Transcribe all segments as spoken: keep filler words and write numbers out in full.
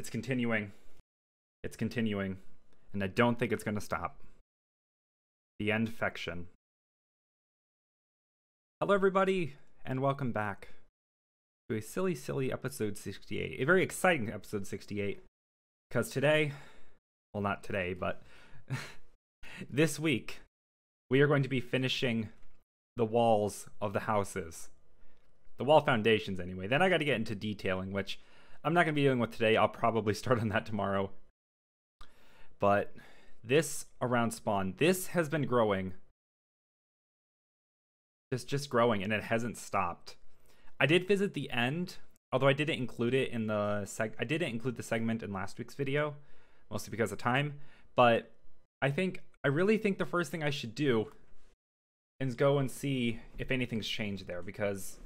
It's continuing. It's continuing. And I don't think it's going to stop. The Endfection. Hello, everybody, and welcome back to a silly, silly episode sixty-eight. A very exciting episode sixty-eight. Because today, well, not today, but this week, we are going to be finishing the walls of the houses. The wall foundations, anyway. Then I got to get into detailing, which I'm not going to be dealing with today. I'll probably start on that tomorrow. But this around spawn, this has been growing. It's just growing, and it hasn't stopped. I did visit the end, although I didn't include it in the seg. I didn't include the segment in last week's video, mostly because of time. But I think I really think the first thing I should do is go and see if anything's changed there, because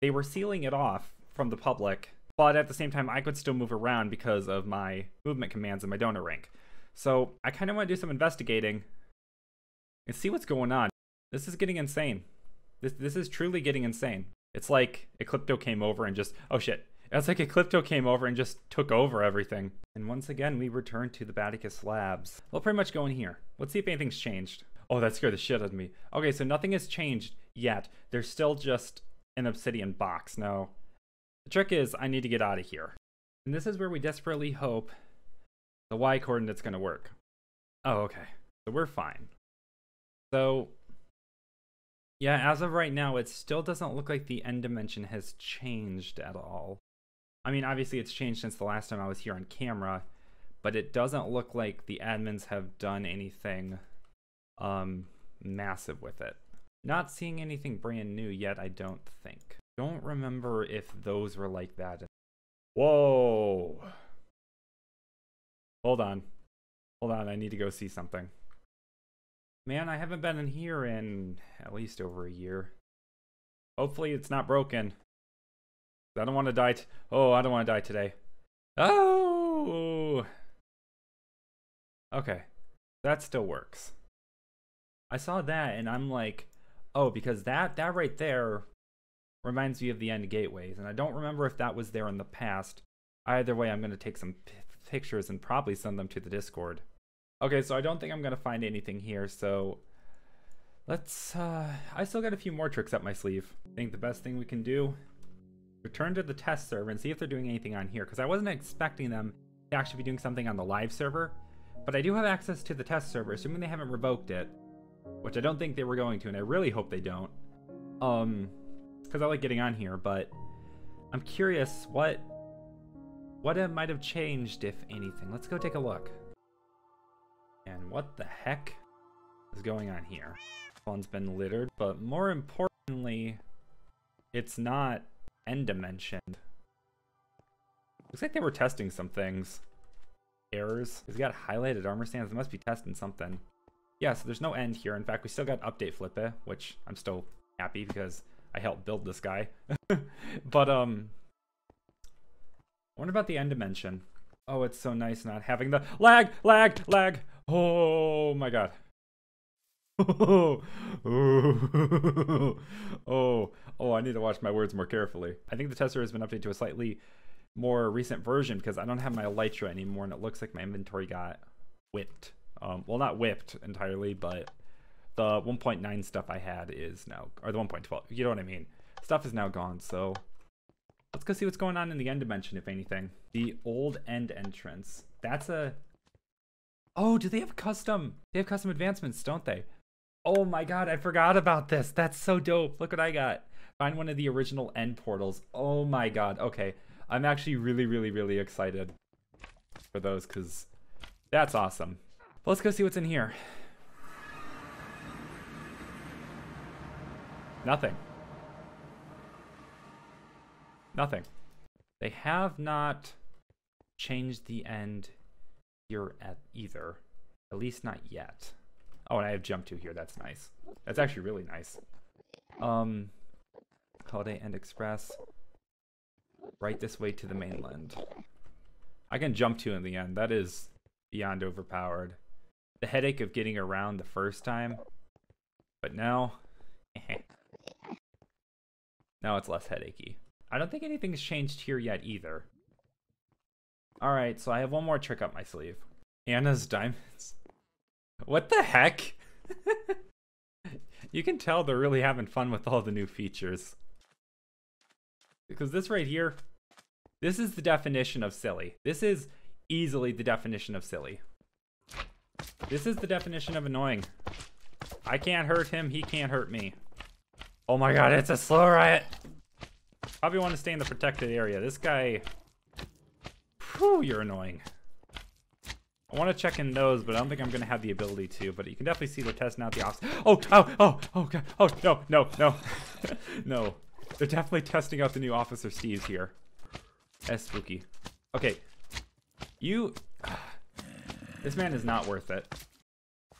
they were sealing it off from the public, but at the same time I could still move around because of my movement commands and my donor rank. So I kind of want to do some investigating and see what's going on. This is getting insane. This this is truly getting insane. It's like Eclipto came over and just, oh shit. It's like Eclipto came over and just took over everything. And once again, we return to the Baticus Labs. We'll pretty much go in here. Let's see if anything's changed. Oh, that scared the shit out of me. Okay, so nothing has changed yet. There's still just an obsidian box. Now, the trick is I need to get out of here. And this is where we desperately hope the Y coordinate's gonna work. Oh, okay. So we're fine. So, yeah, as of right now, it still doesn't look like the end dimension has changed at all. I mean, obviously it's changed since the last time I was here on camera, but it doesn't look like the admins have done anything um, massive with it. Not seeing anything brand new yet, I don't think. Don't remember if those were like that. Whoa! Hold on. Hold on, I need to go see something. Man, I haven't been in here in at least over a year. Hopefully it's not broken. I don't want to die. T oh, I don't want to die today. Oh! Okay. That still works. I saw that and I'm like, oh, because that, that right there reminds me of the end gateways. And I don't remember if that was there in the past. Either way, I'm going to take some p pictures and probably send them to the Discord. Okay, so I don't think I'm going to find anything here. So let's, uh, I still got a few more tricks up my sleeve. I think the best thing we can do, return to the test server and see if they're doing anything on here, because I wasn't expecting them to actually be doing something on the live server, but I do have access to the test server, assuming they haven't revoked it, which I don't think they were going to, and I really hope they don't, um, because I like getting on here, but I'm curious what, what it might have changed, if anything. Let's go take a look. And what the heck is going on here? One's been littered, but more importantly, it's not end dimensioned. Looks like they were testing some things. Errors. It's got highlighted armor stands. They must be testing something. Yeah, so there's no end here. In fact, we still got update Flippe, which I'm still happy because I helped build this guy. But um, what about the end dimension? Oh, it's so nice not having the lag, lag, lag. Oh my god. Oh, oh, oh, oh, I need to watch my words more carefully. I think the tester has been updated to a slightly more recent version because I don't have my Elytra anymore, and it looks like my inventory got whipped. Um, well, not whipped entirely, but the one point nine stuff I had is now, or the one point twelve, you know what I mean? Stuff is now gone, so let's go see what's going on in the end dimension, if anything. The old end entrance. That's a... Oh, do they have custom? They have custom advancements, don't they? Oh my god, I forgot about this. That's so dope. Look what I got. Find one of the original end portals. Oh my god. Okay. I'm actually really, really, really excited for those because that's awesome. But let's go see what's in here. Nothing. Nothing. They have not changed the end here at either. At least not yet. Oh, and I have jump to here. That's nice. That's actually really nice. Um, Holiday Inn Express. Right this way to the mainland. I can jump to in the end. That is beyond overpowered. The headache of getting around the first time. But now... now it's less headachy. I don't think anything's changed here yet either. Alright, so I have one more trick up my sleeve. Anna's diamonds. What the heck? You can tell they're really having fun with all the new features. Because this right here, this is the definition of silly. This is easily the definition of silly. This is the definition of annoying. I can't hurt him, he can't hurt me. Oh my god, it's a slow riot! Probably want to stay in the protected area. This guy... Whew, you're annoying. I want to check in those, but I don't think I'm going to have the ability to. But you can definitely see they're testing out the obstacle. Oh, oh, oh, oh, god. Oh, no, no, no. No. They're definitely testing out the new Officer Steve's here. That's spooky. Okay. You... This man is not worth it.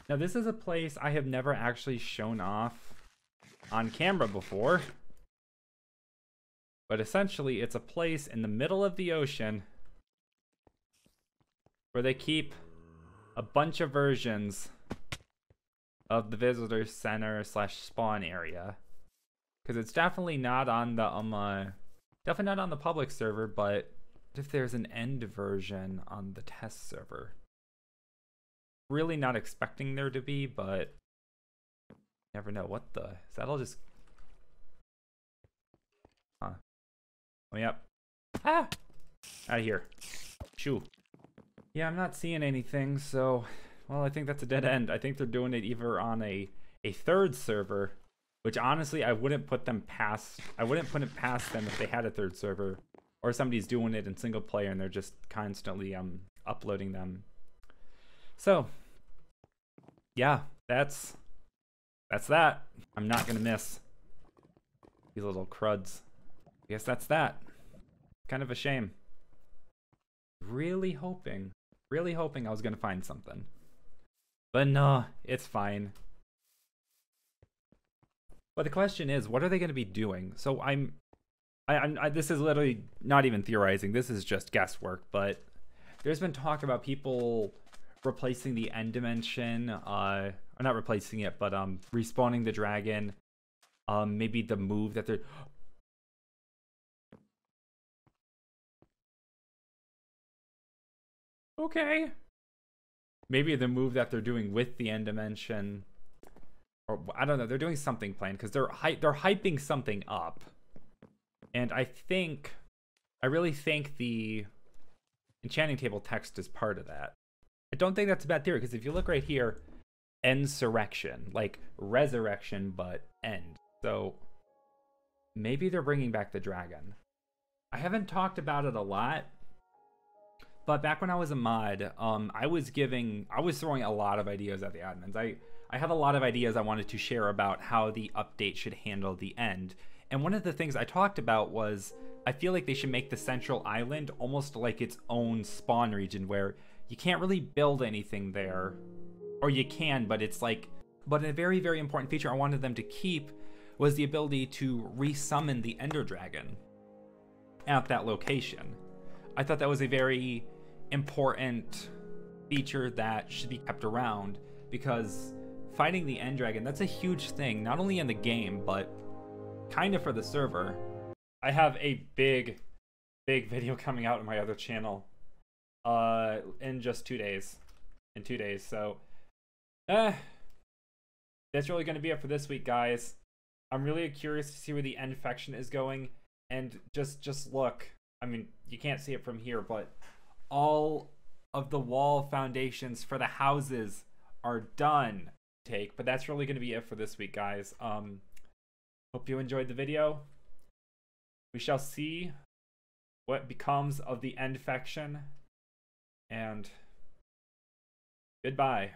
Now, this is a place I have never actually shown off on camera before. But essentially, it's a place in the middle of the ocean where they keep a bunch of versions of the visitor center slash spawn area. Because it's definitely not on the um, uh, definitely not on the public server, but if there's an end version on the test server. Really not expecting there to be, but never know. What the? Is that all just? Huh. Let me up. Ah! Out of here. Shoo. Yeah, I'm not seeing anything, so... Well, I think that's a dead end. I think they're doing it either on a, a third server, which honestly, I wouldn't put them past... I wouldn't put it past them if they had a third server, or somebody's doing it in single player and they're just constantly um uploading them. So, yeah, that's... That's that. I'm not gonna miss these little cruds. I guess that's that. Kind of a shame. Really hoping, really hoping I was gonna find something. But no, it's fine. But the question is, what are they gonna be doing? So I'm, I, I'm, I, this is literally not even theorizing, this is just guesswork, but there's been talk about people replacing the end dimension, uh, or not replacing it, but um, respawning the dragon. Um, maybe the move that they're... Okay. Maybe the move that they're doing with the end dimension. Or I don't know, they're doing something planned, because they're, hy they're hyping something up. And I think... I really think the enchanting table text is part of that. I don't think that's a bad theory, because if you look right here... Endsurrection, like resurrection, but end. So maybe they're bringing back the dragon. I haven't talked about it a lot, but back when I was a mod, um, I was giving, I was throwing a lot of ideas at the admins. I, I had a lot of ideas I wanted to share about how the update should handle the end. And one of the things I talked about was, I feel like they should make the central island almost like its own spawn region where you can't really build anything there. Or you can, but it's like, but a very, very important feature I wanted them to keep was the ability to resummon the Ender Dragon at that location. I thought that was a very important feature that should be kept around, because fighting the End Dragon, that's a huge thing, not only in the game, but kind of for the server. I have a big, big video coming out on my other channel uh, in just two days, in two days, so... Uh, that's really going to be it for this week, guys. I'm really curious to see where the Endfection is going, and just just look. I mean, you can't see it from here, but all of the wall foundations for the houses are done. Take, but that's really going to be it for this week, guys. Um, hope you enjoyed the video. We shall see what becomes of the Endfection, and goodbye.